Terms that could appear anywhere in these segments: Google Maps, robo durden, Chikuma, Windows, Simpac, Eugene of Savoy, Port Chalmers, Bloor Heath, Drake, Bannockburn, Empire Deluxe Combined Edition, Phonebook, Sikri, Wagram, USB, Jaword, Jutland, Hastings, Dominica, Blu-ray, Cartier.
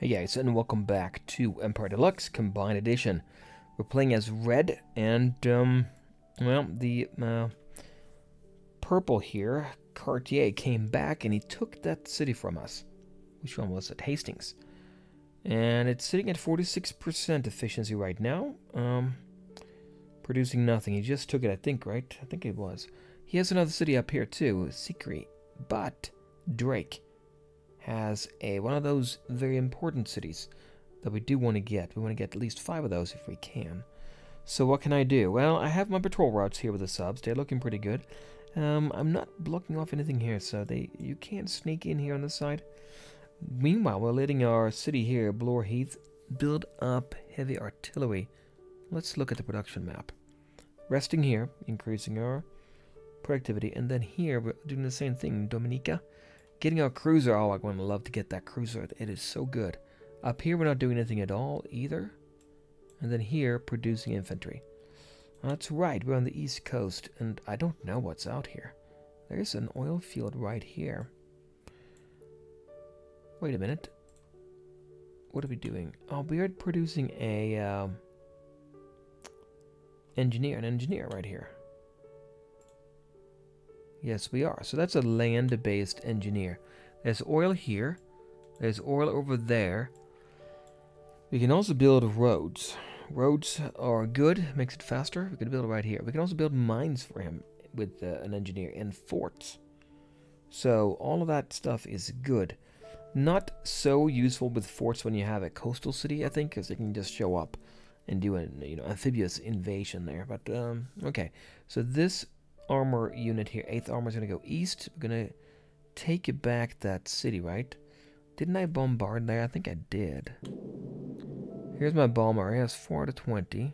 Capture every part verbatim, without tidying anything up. Hey guys, and welcome back to Empire Deluxe Combined Edition. We're playing as Red and, um, well, the uh, Purple here, Cartier, came back and he took that city from us. Which one was it? Hastings. And it's sitting at forty-six percent efficiency right now, um, producing nothing. He just took it, I think, right? I think it was. He has another city up here too, Sikri, but Drake has a one of those very important cities that we do want to get. We want to get at least five of those if we can. So what can I do? Well, I have my patrol routes here with the subs. They're looking pretty good. Um, I'm not blocking off anything here, so they you can't sneak in here on this side. Meanwhile, we're letting our city here, Bloor Heath, build up heavy artillery. Let's look at the production map. Resting here, increasing our productivity, and then here we're doing the same thing, Dominica. Getting our cruiser, oh, I'm going to love to get that cruiser. It is so good. Up here, we're not doing anything at all, either. And then here, producing infantry. That's right, we're on the east coast, and I don't know what's out here. There's an oil field right here. Wait a minute. What are we doing? Oh, we are producing a uh, engineer, an engineer right here. Yes, we are. So that's a land-based engineer. There's oil here. There's oil over there. We can also build roads. Roads are good. Makes it faster. We can build it right here. We can also build mines for him with uh, an engineer and forts. So all of that stuff is good. Not so useful with forts when you have a coastal city, I think, because they can just show up and do an you know, amphibious invasion there. But, um, okay. So this armor unit here, eighth armor, is going to go east. We're going to take it back that city, right? Didn't I bombard there? I think I did. Here's my bomb array. It's four out of twenty.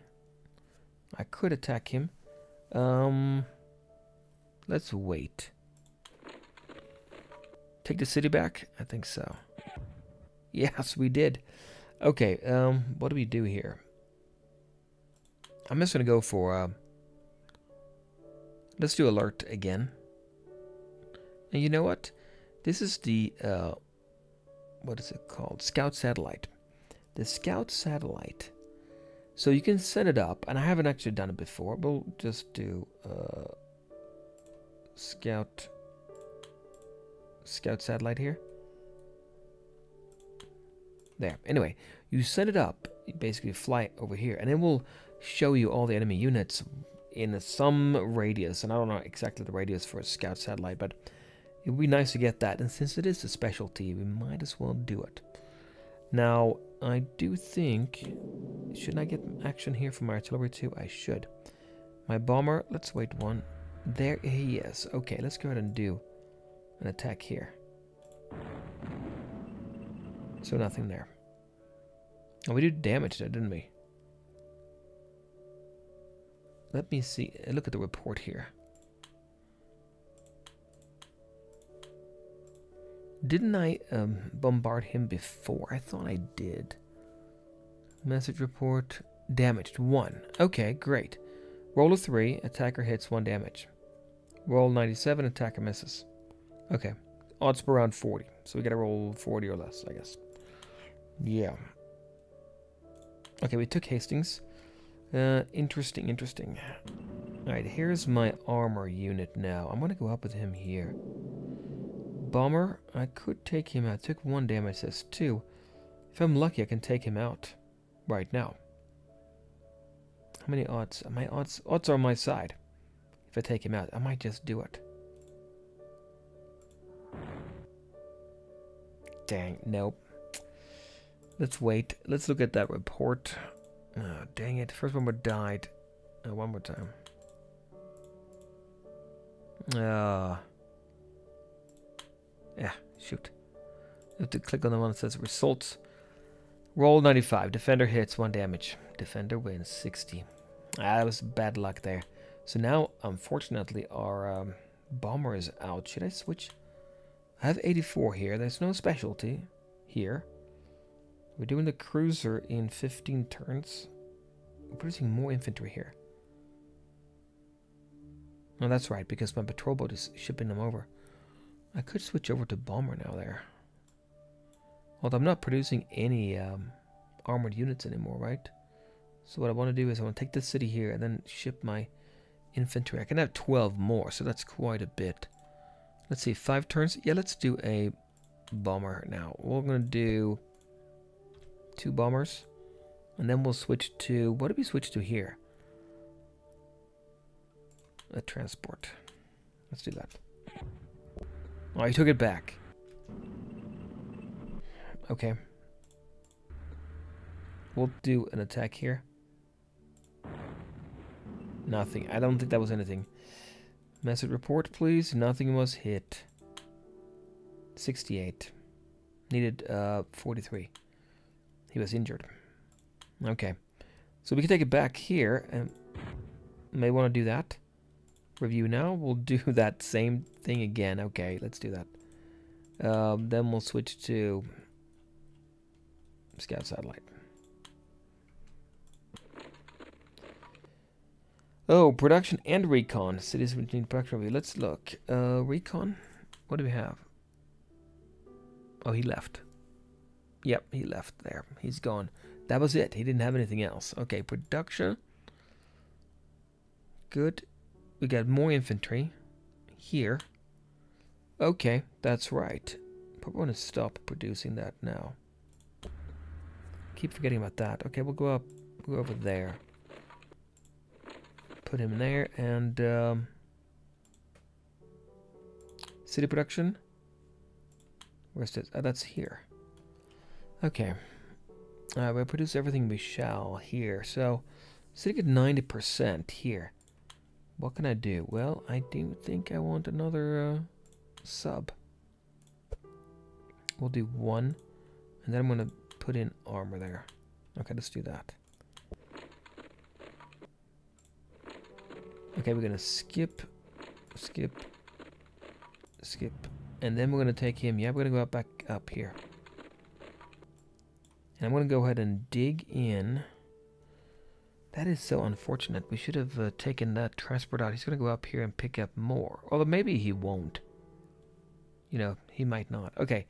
I could attack him. Um, let's wait. Take the city back? I think so. Yes, we did. Okay, um, what do we do here? I'm just going to go for... Uh, Let's do alert again. And you know what? This is the, uh, what is it called? Scout satellite. The scout satellite. So you can set it up, and I haven't actually done it before. We'll just do uh, scout, scout satellite here. There. Anyway, you set it up. You basically fly over here, and it will show you all the enemy units in some radius, and I don't know exactly the radius for a scout satellite, but it would be nice to get that, and since it is a specialty, we might as well do it. Now, I do think, shouldn't I get action here for my artillery too? I should. My bomber, let's wait one. There he is. Okay, let's go ahead and do an attack here. So nothing there. Oh, we did damage there, didn't we? Let me see. Look at the report here. Didn't I um, bombard him before? I thought I did. Message report. Damaged. One. Okay, great. Roll a three. Attacker hits one damage. Roll ninety-seven. Attacker misses. Okay. Odds per round forty. So we gotta roll forty or less, I guess. Yeah. Okay, we took Hastings. Uh, interesting, interesting. Alright, here's my armor unit now. I'm gonna go up with him here. Bomber, I could take him out. I took one damage, that's two. If I'm lucky, I can take him out right now. How many odds? My odds, odds are on my side. If I take him out, I might just do it. Dang, nope. Let's wait. Let's look at that report. Oh, dang it. First bomber died. Oh, one more time. Uh, yeah, shoot. You have to click on the one that says results. Roll ninety-five. Defender hits one damage. Defender wins sixty. Ah, that was bad luck there. So now, unfortunately, our um, bomber is out. Should I switch? I have eighty-four here. There's no specialty here. We're doing the cruiser in fifteen turns. We're producing more infantry here. No, that's right, because my patrol boat is shipping them over. I could switch over to bomber now there. Although I'm not producing any um, armored units anymore, right? So what I want to do is I want to take this city here and then ship my infantry. I can have twelve more, so that's quite a bit. Let's see, five turns. Yeah, let's do a bomber now. We're going to do two bombers. And then we'll switch to... What did we switch to here? A transport. Let's do that. Oh, he took it back. Okay. We'll do an attack here. Nothing. I don't think that was anything. Message report, please. Nothing was hit. sixty-eight. Needed uh, forty-three. He was injured. Okay. So we can take it back here. And may want to do that. Review now. We'll do that same thing again. Okay, let's do that. Um, then we'll switch to... Scout satellite. Oh, production and recon. Cities which need production review. Let's look. Uh, recon. What do we have? Oh, he left. Yep, he left there. He's gone. That was it. He didn't have anything else. Okay, production. Good. We got more infantry here. Okay, that's right. Probably want to stop producing that now. Keep forgetting about that. Okay, we'll go up. We'll go over there. Put him in there and um, city production. Where's this? Oh, that's here. Okay, uh, we'll produce everything we shall here. So city at ninety percent here. What can I do? Well, I do think I want another uh, sub. We'll do one, and then I'm gonna put in armor there. Okay, let's do that. Okay, we're gonna skip, skip, skip, and then we're gonna take him. Yeah, we're gonna go up back up here. And I'm gonna go ahead and dig in. That is so unfortunate. We should have uh, taken that transport out. He's gonna go up here and pick up more. Although maybe he won't. You know, he might not. Okay,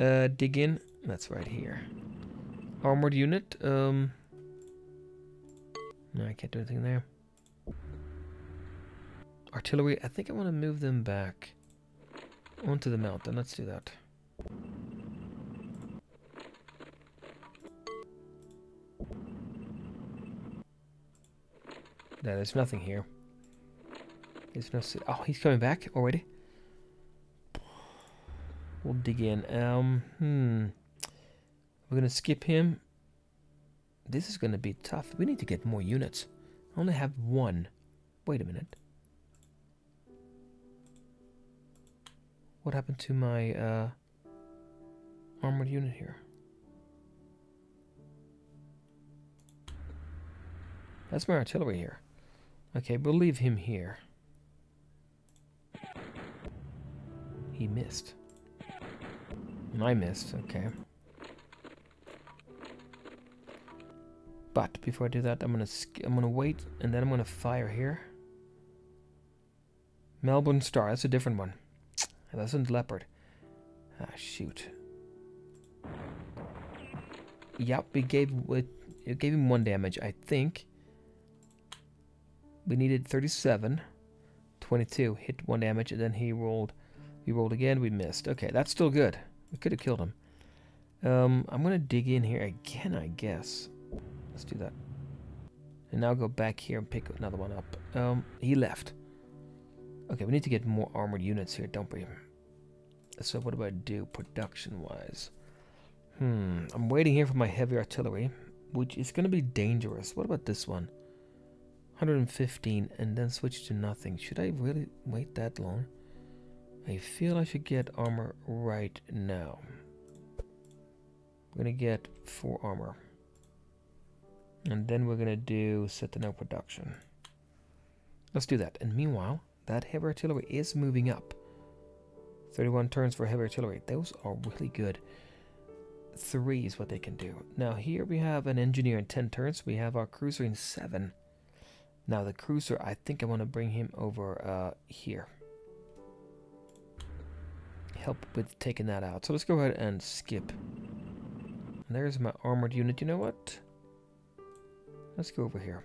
uh, dig in. That's right here. Armored unit. Um, no, I can't do anything there. Artillery, I think I want to move them back onto the mountain. Let's do that. No, there's nothing here. There's no... Oh, he's coming back already. We'll dig in. Um, hmm. We're going to skip him. This is going to be tough. We need to get more units. I only have one. Wait a minute. What happened to my uh, armored unit here? That's my artillery here. Okay, we'll leave him here. He missed. And I missed, okay. But before I do that, I'm gonna I'm gonna wait, and then I'm gonna fire here. Melbourne Star, that's a different one. That's a leopard. Ah, shoot. Yep, we gave it, it gave him one damage, I think. We needed thirty-seven. twenty-two. Hit one damage, and then he rolled. We rolled again. We missed. Okay, that's still good. We could have killed him. Um, I'm going to dig in here again, I guess. Let's do that. And now go back here and pick another one up. Um, he left. Okay, we need to get more armored units here, don't we? So what do I do production-wise? Hmm, I'm waiting here for my heavy artillery, which is going to be dangerous. What about this one? one hundred fifteen, and then switch to nothing. Should I really wait that long? I feel I should get armor right now. We're going to get four armor. And then we're going to do set to no production. Let's do that. And meanwhile... That heavy artillery is moving up. thirty-one turns for heavy artillery. Those are really good. Three is what they can do. Now here we have an engineer in ten turns. We have our cruiser in seven. Now the cruiser, I think I want to bring him over uh, here. Help with taking that out. So let's go ahead and skip. And there's my armored unit. You know what? Let's go over here.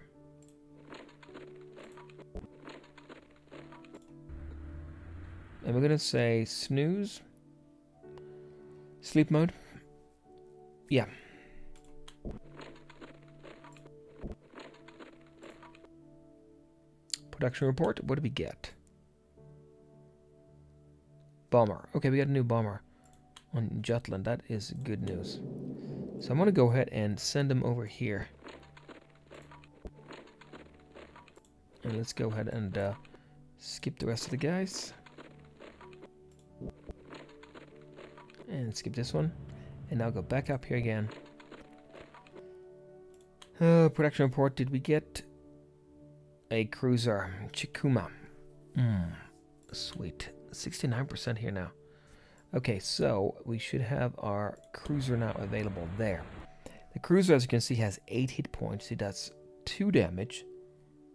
And we're going to say snooze. Sleep mode. Yeah. Production report. What did we get? Bomber. Okay, we got a new bomber on Jutland. That is good news. So I'm going to go ahead and send them over here. And let's go ahead and uh, skip the rest of the guys. And skip this one. And now go back up here again. Uh, production report. Did we get a cruiser? Chikuma. Mm, sweet. sixty-nine percent here now. Okay, so we should have our cruiser now available there. The cruiser, as you can see, has eight hit points. It does two damage.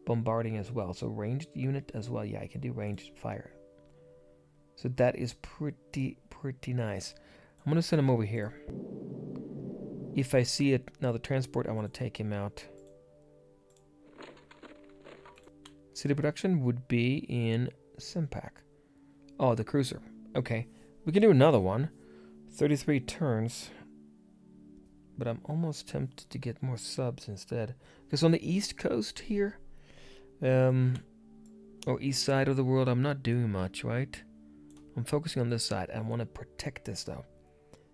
Bombarding as well. So ranged unit as well. Yeah, I can do ranged fire. So that is pretty, pretty nice. I'm going to send him over here. If I see it, now the transport, I want to take him out. City production would be in Simpac. Oh, the cruiser. Okay. We can do another one. thirty-three turns. But I'm almost tempted to get more subs instead. Because on the east coast here, um, or east side of the world, I'm not doing much, right? I'm focusing on this side. I want to protect this though.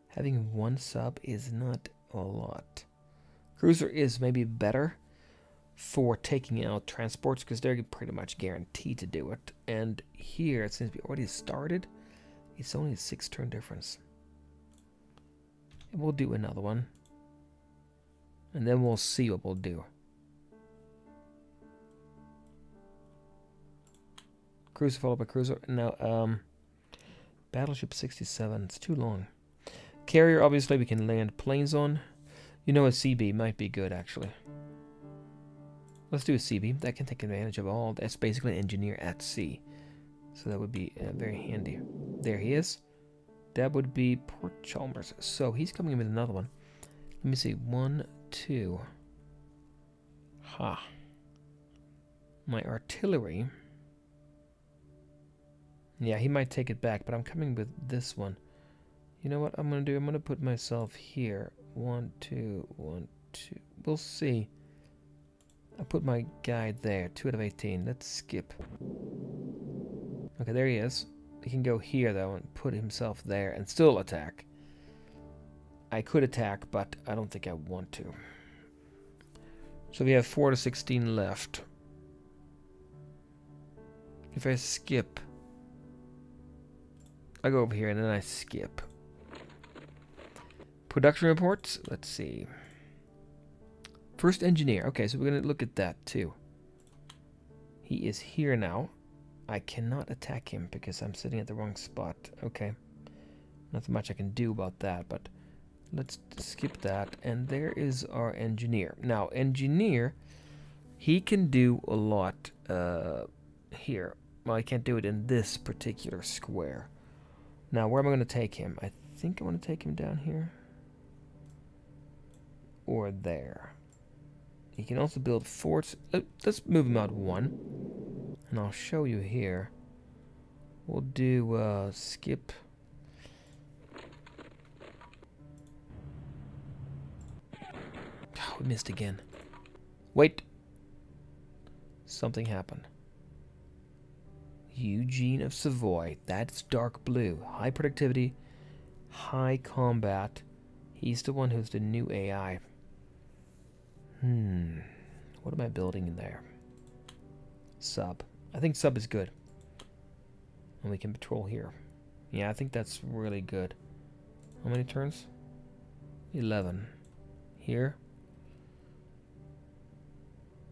Having one sub is not a lot. Cruiser is maybe better for taking out transports because they're pretty much guaranteed to do it. And here, since we already started, it's only a six turn difference. And we'll do another one. And then we'll see what we'll do. Cruiser followed by cruiser. Now, um, Battleship sixty-seven. It's too long. Carrier, obviously, we can land planes on. You know, a C B might be good, actually. Let's do a C B. That can take advantage of all. That's basically an engineer at sea. So that would be uh, very handy. There he is. That would be Port Chalmers. So he's coming in with another one. Let me see. One, two. Ha. My artillery... Yeah, he might take it back, but I'm coming with this one. You know what I'm going to do? I'm going to put myself here. One, two, one, two. We'll see. I put my guy there. two out of eighteen. Let's skip. Okay, there he is. He can go here, though, and put himself there and still attack. I could attack, but I don't think I want to. So we have four to sixteen left. If I skip... I go over here and then I skip. Production reports. Let's see. First engineer. Okay, so we're going to look at that too. He is here now. I cannot attack him because I'm sitting at the wrong spot. Okay. Not much I can do about that, but let's skip that. And there is our engineer. Now, engineer, he can do a lot uh, here. Well, I can't do it in this particular square. Now, where am I going to take him? I think I want to take him down here. Or there. He can also build forts. Uh, let's move him out one. And I'll show you here. We'll do uh, skip. Oh, we missed again. Wait. Something happened. Eugene of Savoy. That's dark blue. High productivity, high combat. He's the one who's the new A I. Hmm. What am I building in there? Sub. I think sub is good. And we can patrol here. Yeah, I think that's really good. How many turns? eleven. Here.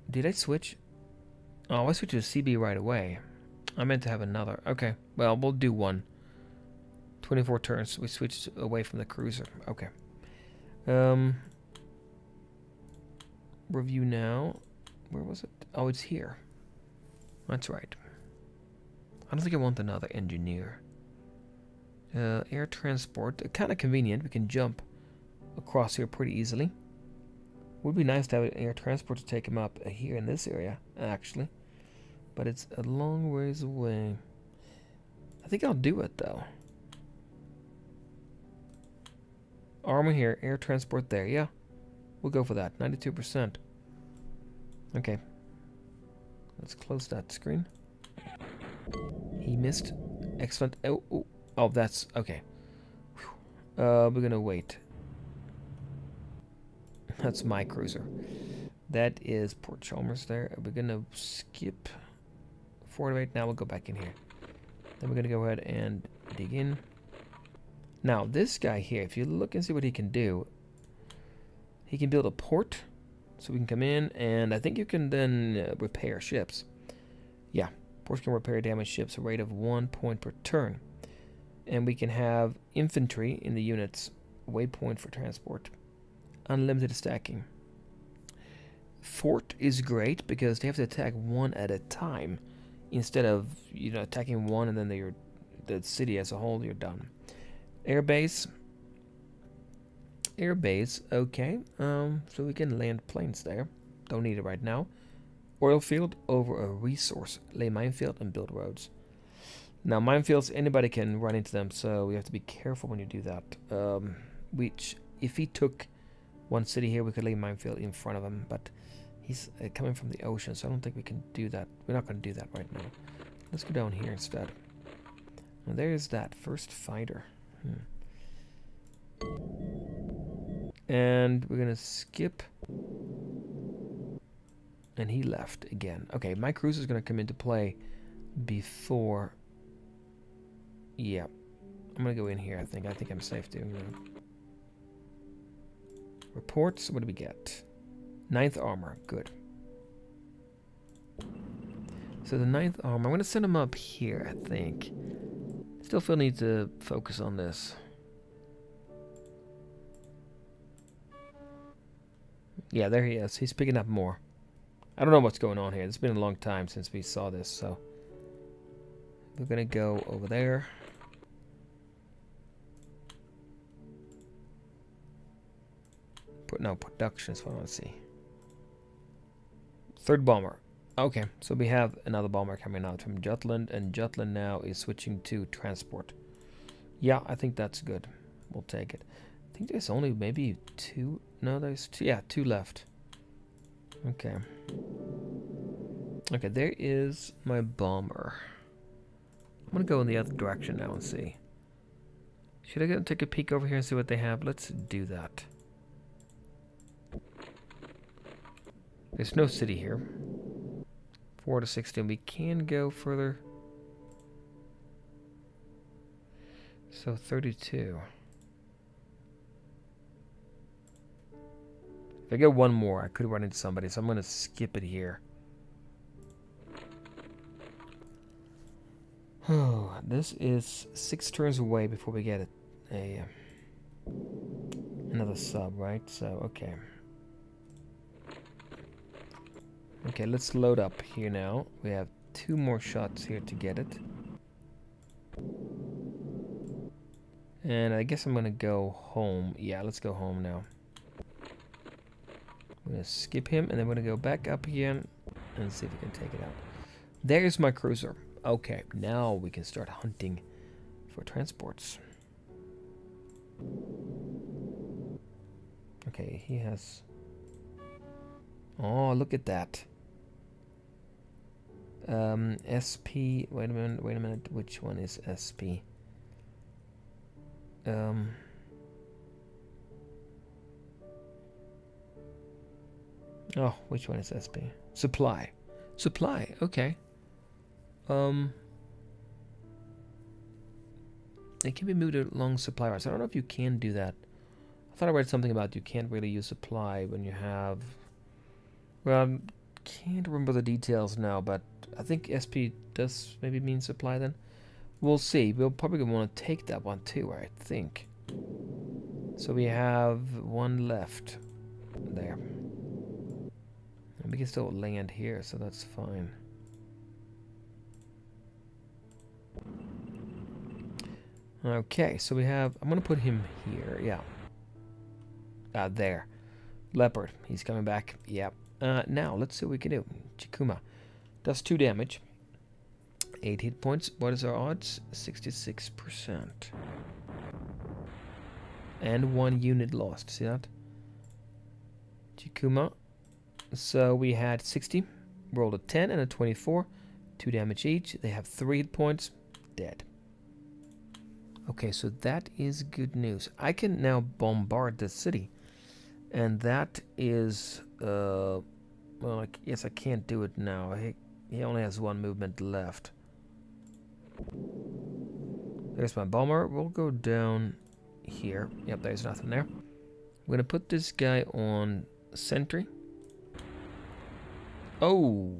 Did I switch? Oh, I switched to C B right away. I meant to have another. Okay, well, we'll do one. twenty-four turns. We switched away from the cruiser. Okay. Um, review now. Where was it? Oh, it's here. That's right. I don't think I want another engineer. Uh, air transport. Uh, kind of convenient. We can jump across here pretty easily. Would be nice to have an air transport to take him up here in this area, actually. But it's a long ways away. I think I'll do it, though. Armor here, air transport there. Yeah, we'll go for that. ninety-two percent. Okay. Let's close that screen. He missed. Excellent. Oh, oh, oh that's... Okay. Whew. Uh, we're gonna wait. That's my cruiser. That is Port Chalmers there. We're gonna skip forty-eight. Now we'll go back in here. Then we're gonna go ahead and dig in. Now, this guy here, if you look and see what he can do, he can build a port. So we can come in, and I think you can then uh, repair ships. Yeah, ports can repair damaged ships, a rate of one point per turn. And we can have infantry in the units, waypoint for transport. Unlimited stacking. Fort is great because they have to attack one at a time, instead of, you know, attacking one and then the, the city as a whole, you're done. Airbase. Airbase, okay. Um, so we can land planes there. Don't need it right now. Oil field over a resource. Lay minefield and build roads. Now, minefields, anybody can run into them, so we have to be careful when you do that. Um, which, if he took one city here, we could lay minefield in front of him, but he's uh, coming from the ocean, so I don't think we can do that. We're not going to do that right now. Let's go down here instead. Now, there's that first fighter. Hmm. And we're gonna skip, and he left again. Okay, my cruiser is gonna come into play before. Yeah, I'm gonna go in here. I think I think I'm safe doing that. Reports. What do we get? Ninth armor. Good. So the ninth armor. I'm gonna send him up here. I think. Still feel need to focus on this. Yeah, there he is. He's picking up more. I don't know what's going on here. It's been a long time since we saw this, so we're gonna go over there. Put no production is what I want to see. Third bomber. Okay, so we have another bomber coming out from Jutland, and Jutland now is switching to transport. Yeah, I think that's good. We'll take it. I think there's only maybe two. No, there's two. Yeah, two left. Okay. Okay, there is my bomber. I'm gonna go in the other direction now and see. Should I go and take a peek over here and see what they have? Let's do that. There's no city here. four to sixteen. We can go further. So thirty-two. If I get one more, I could run into somebody, so I'm going to skip it here. Oh, this is six turns away before we get a, a another sub, right? So, okay. Okay, let's load up here now. We have two more shots here to get it. And I guess I'm going to go home. Yeah, let's go home now. I'm gonna skip him, and then we're gonna go back up again and see if we can take it out. There's my cruiser. Okay, now we can start hunting for transports. Okay, he has... Oh, look at that. Um, S P... Wait a minute, wait a minute. Which one is S P? Um... Oh, which one is S P? Supply. Supply, okay. Um, it can be moved along supply routes. I don't know if you can do that. I thought I read something about you can't really use supply when you have... Well, I can't remember the details now, but I think S P does maybe mean supply then. We'll see. We'll probably want to take that one too, I think. So we have one left there. We can still land here, so that's fine. Okay, so we have... I'm going to put him here, yeah. Uh, there. Leopard. He's coming back. Yep. Uh, now, let's see what we can do. Chikuma. Does two damage. eight hit points. What is our odds? sixty-six percent. And one unit lost. See that? Chikuma. So we had sixty. Rolled a ten and a twenty-four. two damage each. They have three hit points. Dead. Okay, so that is good news. I can now bombard the city. And that is... Uh, well, I, yes, I can't do it now. He, he only has one movement left. There's my bomber. We'll go down here. Yep, there's nothing there. We're going to put this guy on sentry. Oh!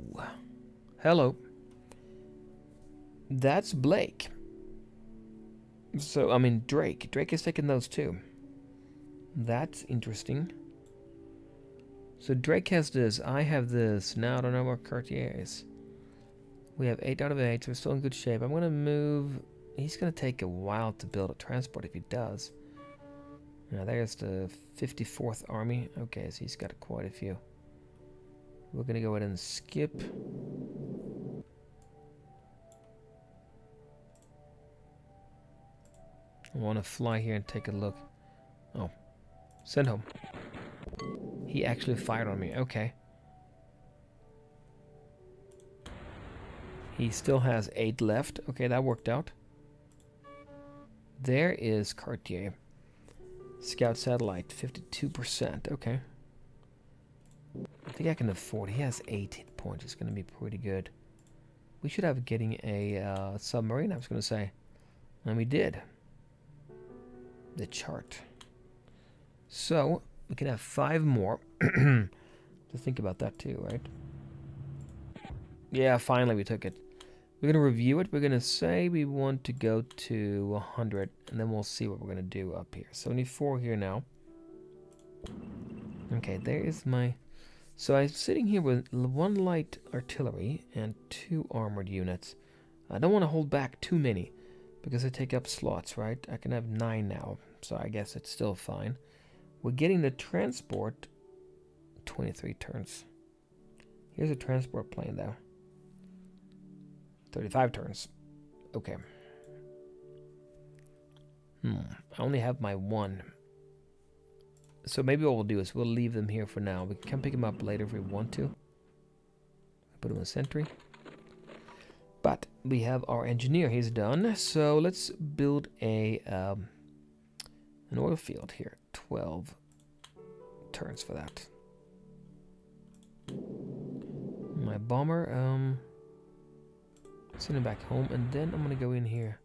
Hello. That's Blake. So, I mean, Drake. Drake has taken those two. That's interesting. So Drake has this. I have this. Now I don't know where Cartier is. We have eight out of eight. So we're still in good shape. I'm going to move. He's going to take a while to build a transport if he does. Now there's the fifty-fourth Army. Okay, so he's got quite a few. We're going to go ahead and skip. I want to fly here and take a look. Oh. Send home. He actually fired on me. Okay. He still has eight left. Okay, that worked out. There is Cartier. Scout satellite. fifty-two percent. Okay. I think I can afford. He has eight hit points. It's going to be pretty good. We should have getting a uh, submarine, I was going to say. And we did. The chart. So we can have five more. To think about that too, right? Yeah, finally we took it. We're gonna review it. We're gonna say we want to go to one hundred, and then we'll see what we're gonna do up here. seventy-four here now. Okay, there is my. So I'm sitting here with one light artillery and two armored units. I don't want to hold back too many because they take up slots, right? I can have nine now, so I guess it's still fine. We're getting the transport twenty-three turns. Here's a transport plane there. thirty-five turns. Okay. Hmm. I only have my one. So maybe what we'll do is we'll leave them here for now. We can pick them up later if we want to. Put them in sentry. But we have our engineer. He's done. So let's build a um, an oil field here. twelve turns for that. My bomber, um, send him back home, and then I'm gonna go in here.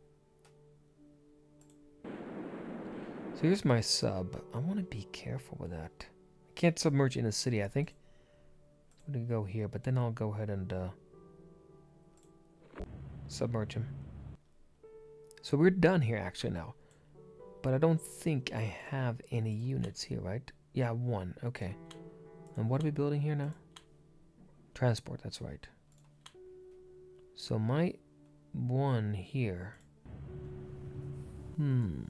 So here's my sub. I wanna be careful with that. I can't submerge in a city, I think. I'm gonna go here, but then I'll go ahead and uh, submerge him. So we're done here actually now. But I don't think I have any units here, right? Yeah, one. Okay. And what are we building here now? Transport, that's right. So my one here. Hmm.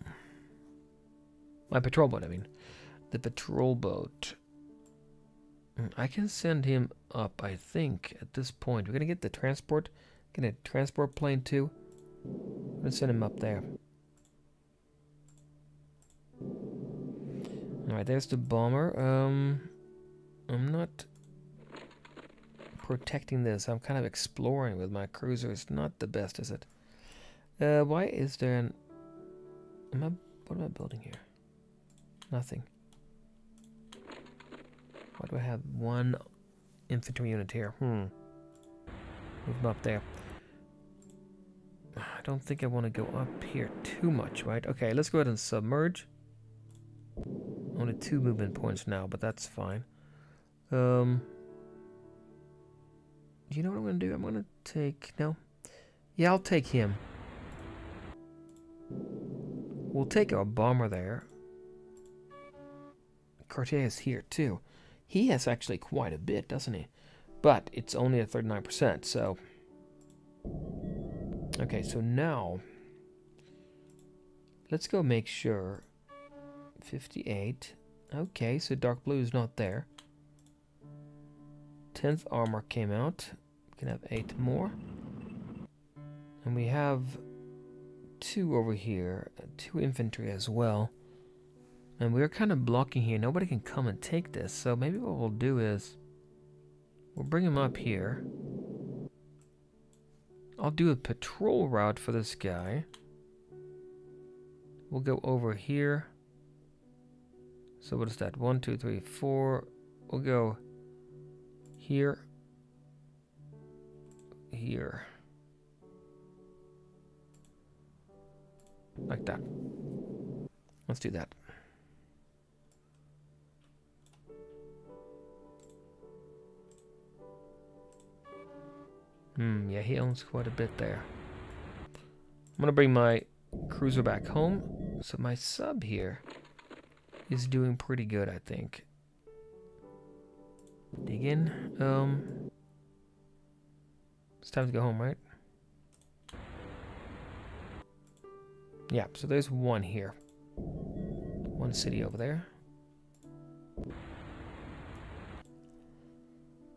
My patrol boat, I mean. The patrol boat. I can send him up, I think, at this point. We're going to get the transport. Get a transport plane too. I'm going to send him up there. Alright, there's the bomber. Um, I'm not protecting this. I'm kind of exploring with my cruiser. It's not the best, is it? Uh, why is there an... Am I... What am I building here? Nothing. Why do I have one infantry unit here? Hmm. Move them up there. I don't think I want to go up here too much, right? Okay, let's go ahead and submerge. Only two movement points now, but that's fine. Um, you know what I'm going to do? I'm going to take... No. Yeah, I'll take him. We'll take our bomber there. Cartier is here, too. He has actually quite a bit, doesn't he? But it's only at thirty-nine percent, so... Okay, so now... Let's go make sure... fifty-eight. Okay, so dark blue is not there. tenth armor came out. We can have eight more. And we have two over here, two infantry as well. And we're kind of blocking here. Nobody can come and take this. So maybe what we'll do is we'll bring him up here. I'll do a patrol route for this guy. We'll go over here. So what is that? One, two, three, four. We'll go here. Here. Like that. Let's do that. Hmm, yeah, he owns quite a bit there. I'm gonna bring my cruiser back home. So my sub here is doing pretty good, I think. Dig in. Um, it's time to go home, right? Yeah, so there's one here. One city over there.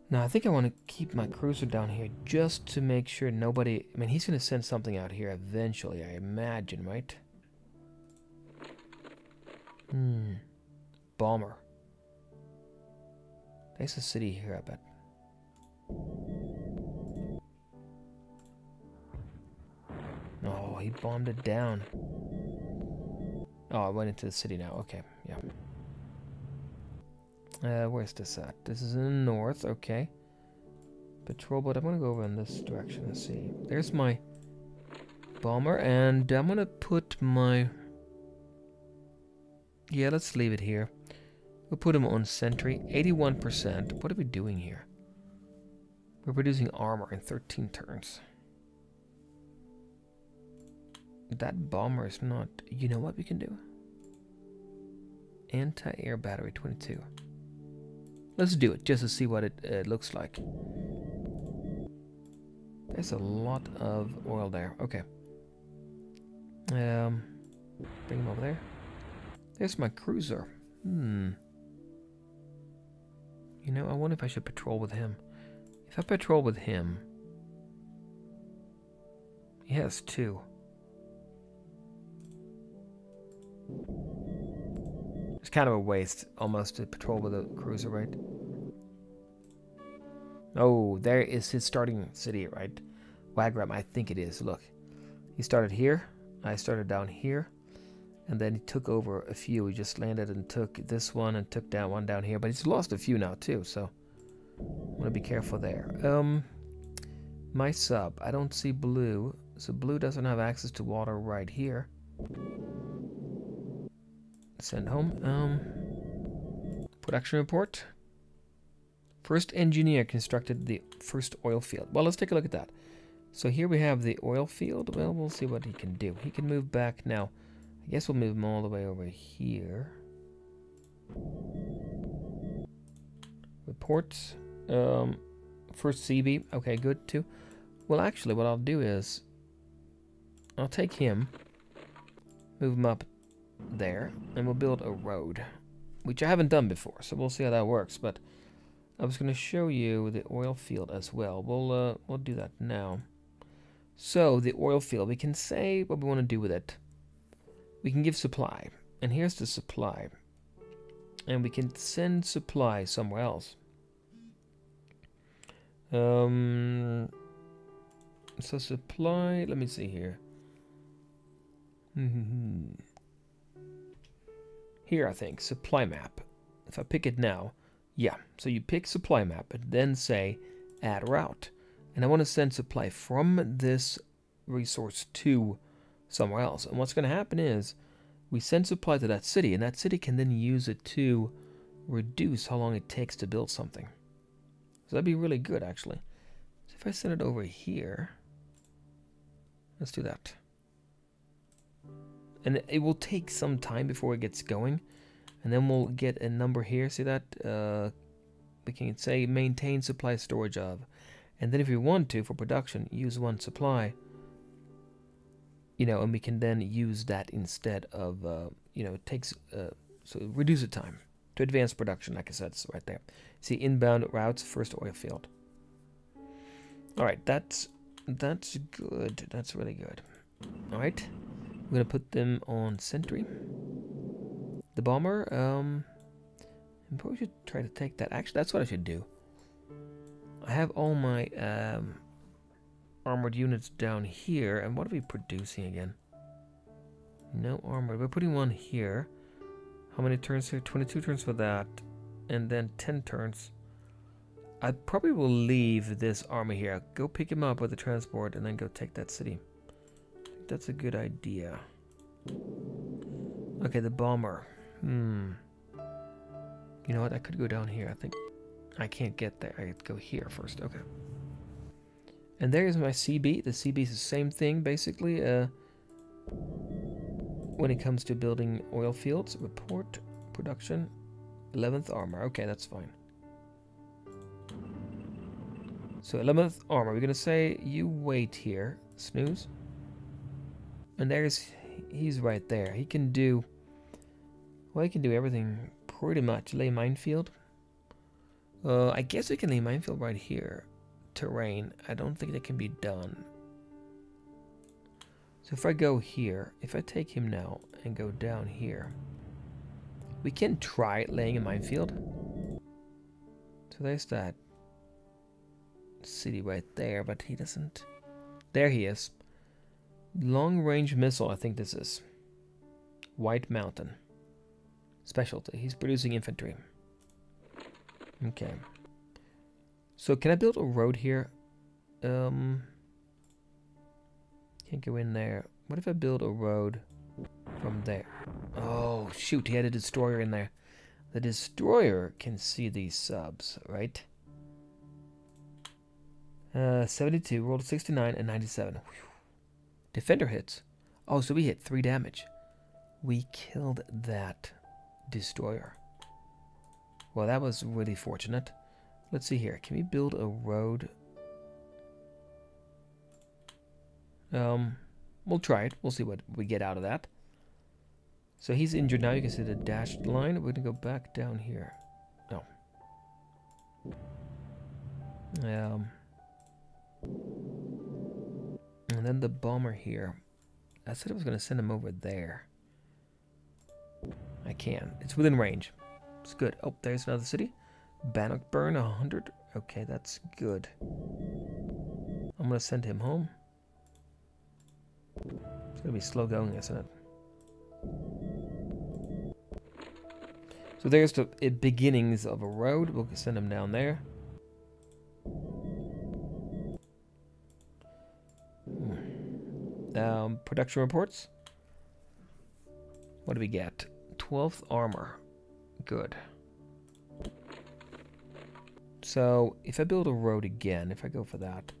Now, I think I want to keep my cruiser down here just to make sure nobody... I mean, he's going to send something out here eventually, I imagine, right? Hmm. Bomber. There's a city here, I bet. Oh, he bombed it down. Oh, I went into the city now. Okay, yeah. Uh, where's this at? This is in the north, okay. Patrol boat, I'm gonna go over in this direction and see. There's my bomber, and I'm gonna put my... Yeah, let's leave it here. We'll put him on sentry. eighty-one percent. What are we doing here? We're producing armor in thirteen turns. That bomber is not... You know what we can do? Anti-air battery, twenty-two. Let's do it, just to see what it uh, looks like. There's a lot of oil there. Okay. Um, bring him over there. There's my cruiser. Hmm. You know, I wonder if I should patrol with him. If I patrol with him... He has two. It's kind of a waste, almost, to patrol with a cruiser, right? Oh, there is his starting city, right? Wagram, I think it is. Look. He started here. I started down here. And then he took over a few. He just landed and took this one and took down one down here. But he's lost a few now, too, so... I want to be careful there. Um, my sub. I don't see blue. So blue doesn't have access to water right here. Send home. Um, production report. First engineer constructed the first oil field. Well, let's take a look at that. So here we have the oil field. Well, we'll see what he can do. He can move back now. I guess we'll move him all the way over here. Reports. Um, first C B. Okay, good too. Well, actually, what I'll do is I'll take him, move him up there, and we'll build a road, which I haven't done before, so we'll see how that works. But I was going to show you the oil field as well. We'll uh, we'll do that now. So the oil field, we can say what we want to do with it. We can give supply, and here's the supply, and we can send supply somewhere else. Um, so supply. Let me see here. Mm-hmm. Here, I think, supply map. If I pick it now, yeah. So you pick supply map and then say add route. And I want to send supply from this resource to somewhere else. And what's going to happen is we send supply to that city, and that city can then use it to reduce how long it takes to build something. So that'd be really good, actually. So if I send it over here, let's do that. And it will take some time before it gets going. And then we'll get a number here. See that? Uh, we can say maintain supply storage of. And then if we want to, for production, use one supply. You know, and we can then use that instead of, uh, you know, it takes, uh, so reduce the time. to advance production. Like I said, it's right there. See inbound routes, first oil field. All right, that's that's good. That's really good. All right, I'm gonna put them on sentry. The bomber. Um, I probably should try to take that. Actually, that's what I should do. I have all my um, armored units down here, and what are we producing again? No armor. We're putting one here. How many turns here? twenty-two turns for that, and then ten turns. I probably will leave this armor here. I'll go pick him up with the transport, and then go take that city. I think that's a good idea. Okay, the bomber. Hmm. You know what? I could go down here. I think I can't get there. I have to go here first. Okay. And there is my C B. The C B is the same thing, basically. Uh. When it comes to building oil fields, report, production, eleventh armor. Okay, that's fine. So eleventh armor, we're gonna say you wait here, snooze. And there's, he's right there. He can do, well, he can do everything pretty much. Lay minefield. Uh, I guess we can lay minefield right here. Terrain, I don't think that can be done. So if I go here, if I take him now and go down here, we can try laying a minefield. So there's that city right there, but he doesn't. There he is. Long range missile, I think this is. White Mountain. Specialty. He's producing infantry. Okay. So can I build a road here? Um... Can't go in there. What if I build a road from there? Oh, shoot. He had a destroyer in there. The destroyer can see these subs, right? Uh, seventy-two, rolled sixty-nine, and ninety-seven. Whew. Defender hits. Oh, so we hit three damage. We killed that destroyer. Well, that was really fortunate. Let's see here. Can we build a road? Um, we'll try it. We'll see what we get out of that. So he's injured now. You can see the dashed line. We're going to go back down here. No. Um, and then the bomber here. I said I was going to send him over there. I can. It's within range. It's good. Oh, there's another city. Bannockburn, one hundred. Okay, that's good. I'm going to send him home. It's gonna be slow going, isn't it? So there's the beginnings of a road. We'll send them down there. Hmm. Um, production reports. What do we get? twelfth armor. Good. So if I build a road again, if I go for that,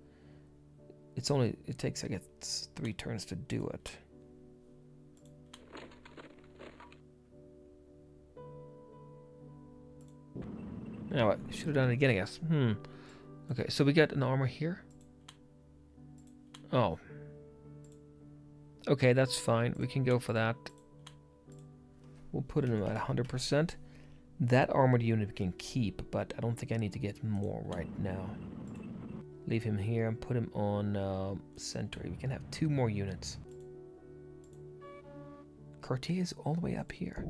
It's only, it takes, I guess, three turns to do it. Now, I should have done it again, I guess. Hmm. Okay, so we got an armor here. Oh. Okay, that's fine. We can go for that. We'll put it in at one hundred percent. That armored unit we can keep, but I don't think I need to get more right now. Leave him here and put him on uh, sentry. We can have two more units. Cartier is all the way up here.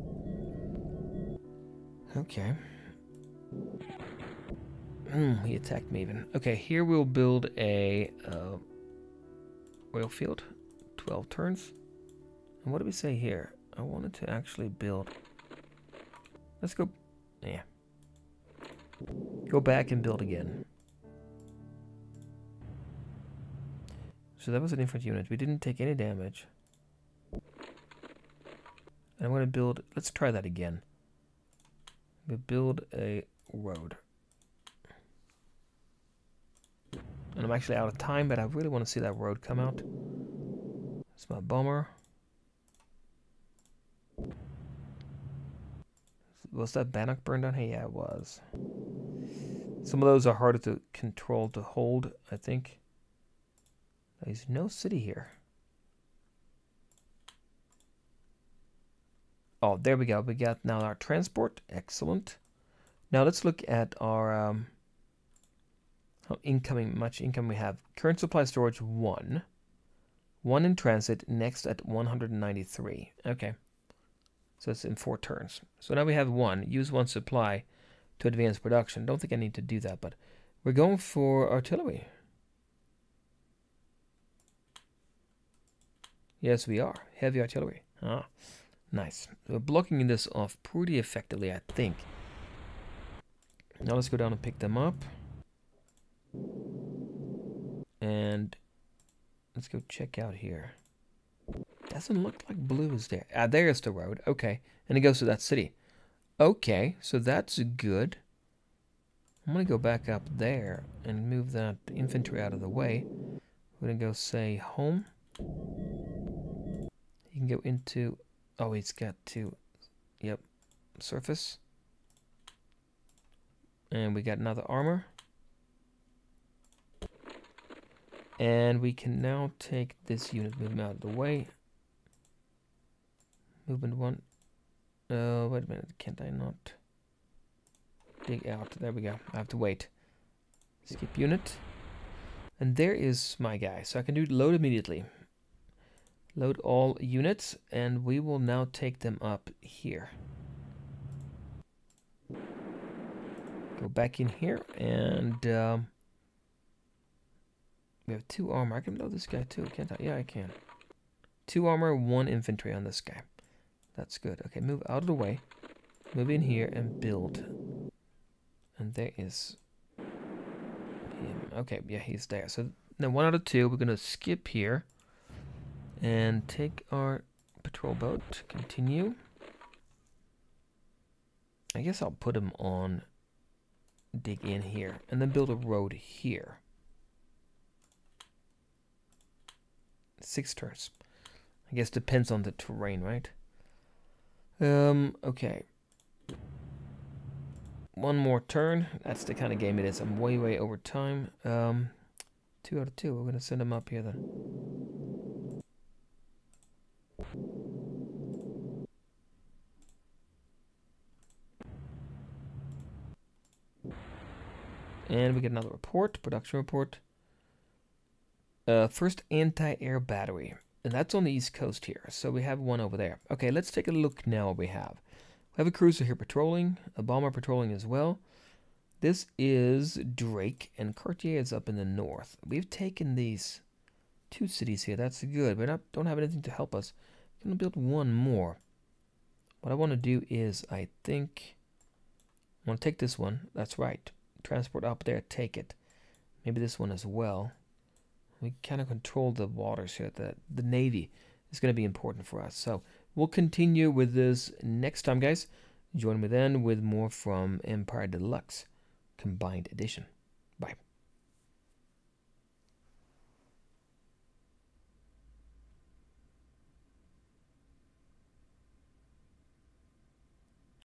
Okay. Mm, he attacked me even. Okay, here we'll build a uh, oil field. twelve turns. And what do we say here? I wanted to actually build... Let's go... Yeah. Go back and build again. So that was an infantry unit. We didn't take any damage. I'm going to build... Let's try that again. We build a road. And I'm actually out of time, but I really want to see that road come out. It's my bomber. Was that Bannockburn down here? Yeah, it was. Some of those are harder to control to hold, I think. There's no city here. Oh, there we go. We got now our transport. Excellent. Now let's look at our um, how incoming, much income we have. Current supply storage, one. One in transit, next at one hundred ninety-three. Okay. So it's in four turns. So now we have one. Use one supply to advance production. Don't think I need to do that, but we're going for artillery. Yes, we are. Heavy artillery. Ah. Nice. We're blocking this off pretty effectively, I think. Now let's go down and pick them up. And let's go check out here. Doesn't look like blue is there. Ah, there's the road. Okay. And it goes to that city. Okay, so that's good. I'm going to go back up there and move that infantry out of the way. We're going to go, say, home. You can go into... Oh, it's got two. Yep. Surface. And we got another armor. And we can now take this unit, move them out of the way. Movement one. Oh, wait a minute. Can't I not dig out? There we go. I have to wait. Skip unit. And there is my guy. So I can do load immediately. Load all units, and we will now take them up here. Go back in here, and um, we have two armor. I can load this guy too, can't I? Yeah, I can. Two armor, one infantry on this guy. That's good. Okay, move out of the way. Move in here and build. And there is him. Okay, yeah, he's there. So now one out of two. We're going to skip here. And take our patrol boat, continue. I guess I'll put them on dig in here and then build a road here. Six turns. I guess depends on the terrain, right? Um, okay. One more turn. That's the kind of game it is. I'm way, way over time. Um, two out of two. We're going to send them up here then. And we get another report, production report. Uh, first anti-air battery. And that's on the east coast here. So we have one over there. Okay, let's take a look now what we have. We have a cruiser here patrolling. A bomber patrolling as well. This is Drake. And Cartier is up in the north. We've taken these two cities here. That's good. We don't have anything to help us. I'm going to build one more. What I want to do is, I think... I want to take this one. That's right. Transport up there, take it. Maybe this one as well. We kind of control the waters here. The, the Navy is going to be important for us. So we'll continue with this next time, guys. Join me then with more from Empire Deluxe Combined Edition.